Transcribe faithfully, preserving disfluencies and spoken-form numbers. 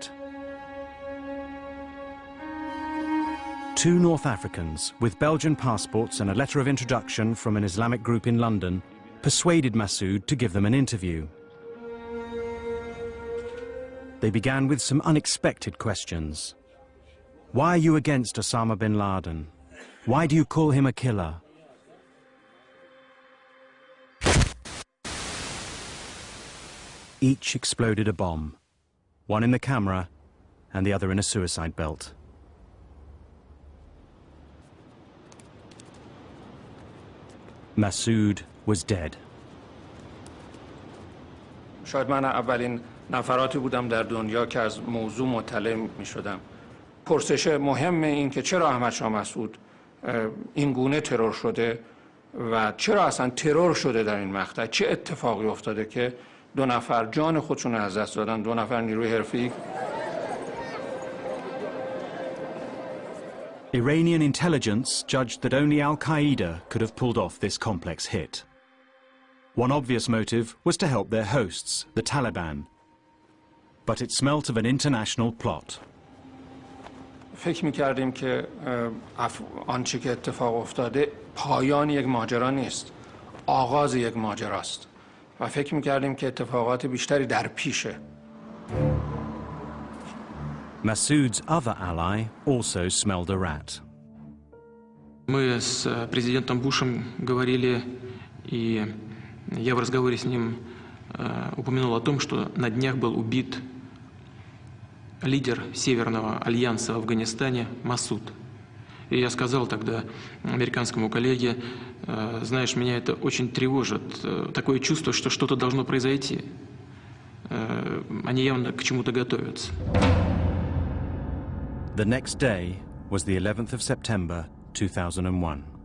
conflict. Two North Africans, with Belgian passports and a letter of introduction from an Islamic group in London, persuaded Massoud to give them an interview. They began with some unexpected questions. Why are you against Osama bin Laden? Why do you call him a killer? Each exploded a bomb, one in the camera and the other in a suicide belt. Massoud was dead. شاید من اولین نفراتی بودم در دنیا که از موضوع مطلع می شدم. پرسش مهم این که چرا احمد شاه مسعود این گونه ترور شده و چرا اصلا ترور شده در این مقطع؟ چه اتفاقی افتاده که دو نفر جان خودشون از دست دادن، دو نفر نیروی حرفه‌ای؟ Iranian intelligence judged that only Al Qaeda could have pulled off this complex hit. One obvious motive was to help their hosts, the Taliban. But it smelt of an international plot. فکر می‌کردیم که آنچه که اتفاق افتاده پایان یک ماجرا نیست، آغاز یک ماجراست. و فکر می‌کردیم که اتفاقات بیشتری در پیشه. Massoud's other ally also smelled a rat. Мы с президентом Бушем говорили, и я в разговоре с ним упомянул о том, что на днях был убит лидер Северного альянса в Афганистане Масуд. И я сказал тогда американскому коллеге, знаешь, меня это очень тревожит, такое чувство, что что-то должно произойти. Они явно к чему-то готовятся. The next day was the eleventh of September two thousand one.